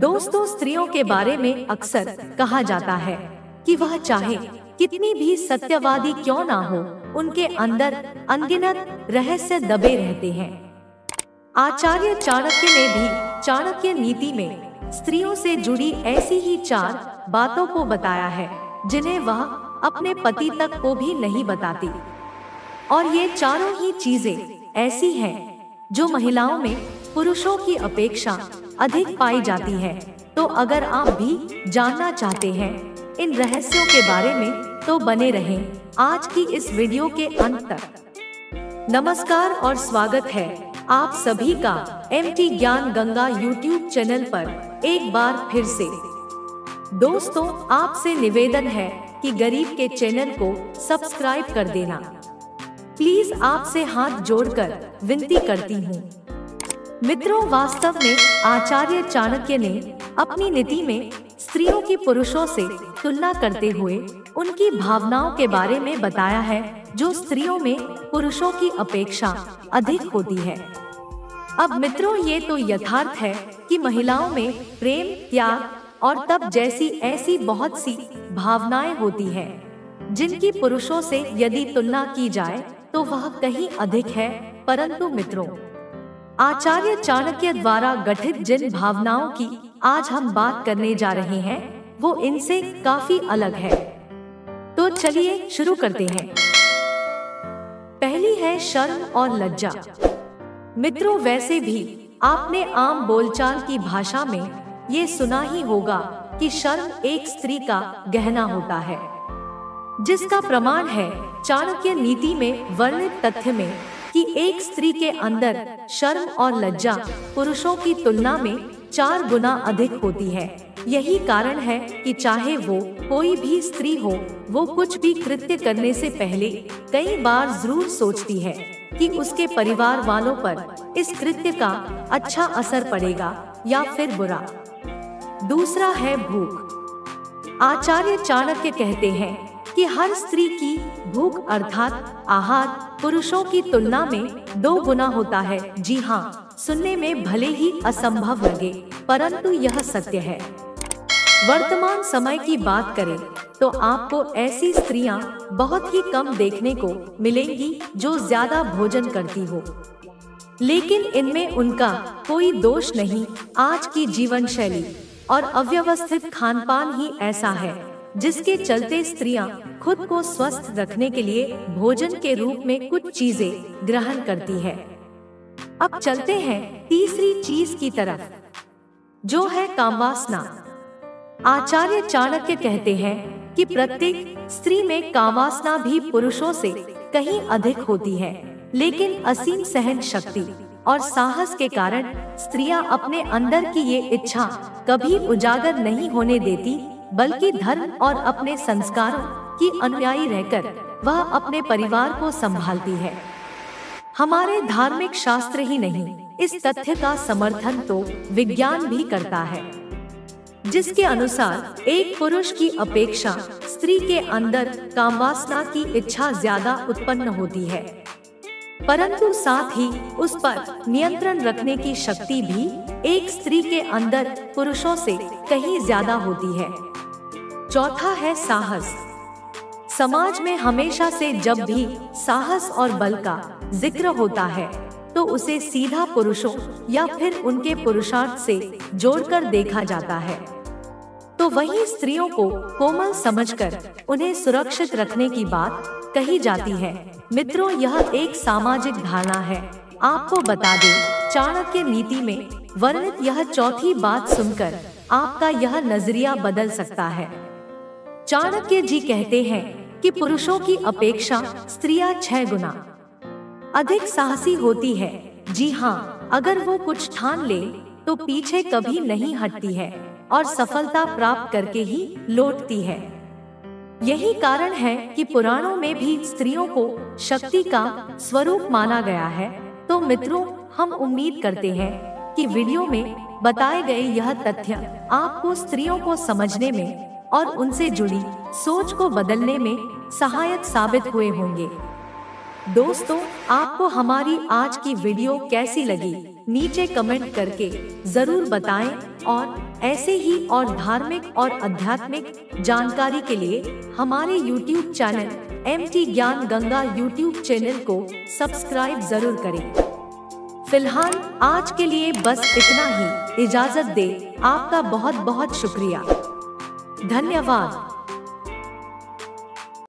दोस्तों, स्त्रियों के बारे में अक्सर कहा जाता है कि वह चाहे कितनी भी सत्यवादी क्यों ना हो, उनके अंदर अनगिनत रहस्य दबे रहते हैं। आचार्य चाणक्य ने भी चाणक्य नीति में स्त्रियों से जुड़ी ऐसी ही 4 बातों को बताया है जिन्हें वह अपने पति तक को भी नहीं बताती, और ये चारों ही चीजें ऐसी हैं जो महिलाओं में पुरुषों की अपेक्षा अधिक पाई जाती है। तो अगर आप भी जानना चाहते हैं इन रहस्यों के बारे में, तो बने रहें आज की इस वीडियो के अंत तक। नमस्कार और स्वागत है आप सभी का MT Gyan Ganga YouTube channel पर एक बार फिर से। दोस्तों, आपसे निवेदन है कि गरीब के चैनल को सब्सक्राइब कर देना। प्लीज आपसे हाथ जोड़कर विनती करती हूँ। मित्रों, वास्तव में आचार्य चाणक्य ने अपनी नीति में स्त्रियों की पुरुषों से तुलना करते हुए उनकी भावनाओं के बारे में बताया है जो स्त्रियों में पुरुषों की अपेक्षा अधिक होती है। अब मित्रों, ये तो यथार्थ है कि महिलाओं में प्रेम, त्याग और तप जैसी ऐसी बहुत सी भावनाएं होती हैं, जिनकी पुरुषों से यदि तुलना की जाए तो वह कहीं अधिक है। परंतु मित्रों, आचार्य चाणक्य द्वारा गठित जिन भावनाओं की आज हम बात करने जा रहे हैं वो इनसे काफी अलग है। तो चलिए शुरू करते हैं। पहली है शर्म और लज्जा। मित्रों, वैसे भी आपने आम बोलचाल की भाषा में ये सुना ही होगा कि शर्म एक स्त्री का गहना होता है, जिसका प्रमाण है चाणक्य नीति में वर्णित तथ्य में कि एक स्त्री के अंदर शर्म और लज्जा पुरुषों की तुलना में 4 गुना अधिक होती है। यही कारण है कि चाहे वो कोई भी स्त्री हो, वो कुछ भी कृत्य करने से पहले कई बार जरूर सोचती है कि उसके परिवार वालों पर इस कृत्य का अच्छा असर पड़ेगा या फिर बुरा। दूसरा है भूख। आचार्य चाणक्य कहते हैं कि हर स्त्री की भूख अर्थात आहार पुरुषों की तुलना में 2 गुना होता है। जी हाँ, सुनने में भले ही असंभव लगे, परंतु यह सत्य है। वर्तमान समय की बात करें तो आपको ऐसी स्त्रियां बहुत ही कम देखने को मिलेंगी जो ज्यादा भोजन करती हो, लेकिन इनमें उनका कोई दोष नहीं। आज की जीवन शैली और अव्यवस्थित खानपान ही ऐसा है जिसके चलते स्त्रियां खुद को स्वस्थ रखने के लिए भोजन के रूप में कुछ चीजें ग्रहण करती है। अब चलते हैं तीसरी चीज की तरफ, जो है कामवासना। आचार्य चाणक्य कहते हैं कि प्रत्येक स्त्री में कामवासना भी पुरुषों से कहीं अधिक होती है, लेकिन असीम सहन शक्ति और साहस के कारण स्त्रियां अपने अंदर की ये इच्छा कभी उजागर नहीं होने देती, बल्कि धर्म और अपने संस्कारों की अनुयायी रहकर वह अपने परिवार को संभालती है। हमारे धार्मिक शास्त्र ही नहीं, इस तथ्य का समर्थन तो विज्ञान भी करता है, जिसके अनुसार एक पुरुष की अपेक्षा स्त्री के अंदर कामवासना की इच्छा ज्यादा उत्पन्न होती है, परंतु साथ ही उस पर नियंत्रण रखने की शक्ति भी एक स्त्री के अंदर पुरुषों से कहीं ज्यादा होती है। चौथा है साहस। समाज में हमेशा से जब भी साहस और बल का जिक्र होता है तो उसे सीधा पुरुषों या फिर उनके पुरुषार्थ से जोड़कर देखा जाता है, तो वहीं स्त्रियों को कोमल समझकर उन्हें सुरक्षित रखने की बात कही जाती है। मित्रों, यह एक सामाजिक धारणा है। आपको बता दें, चाणक्य नीति में वर्णित यह चौथी बात सुनकर आपका यह नजरिया बदल सकता है। चाणक्य जी कहते हैं कि पुरुषों की अपेक्षा स्त्रियां 6 गुना अधिक साहसी होती है। जी हाँ, अगर वो कुछ ठान ले तो पीछे कभी नहीं हटती है और सफलता प्राप्त करके ही लौटती है। यही कारण है कि पुराणों में भी स्त्रियों को शक्ति का स्वरूप माना गया है। तो मित्रों, हम उम्मीद करते हैं कि वीडियो में बताए गए यह तथ्य आपको स्त्रियों को समझने में और उनसे जुड़ी सोच को बदलने में सहायक साबित हुए होंगे। दोस्तों, आपको हमारी आज की वीडियो कैसी लगी नीचे कमेंट करके जरूर बताएं और ऐसे ही और धार्मिक और आध्यात्मिक जानकारी के लिए हमारे YouTube channel MT Gyan Ganga YouTube channel को सब्सक्राइब जरूर करें। फिलहाल आज के लिए बस इतना ही, इजाजत दे, आपका बहुत बहुत शुक्रिया, धन्यवाद।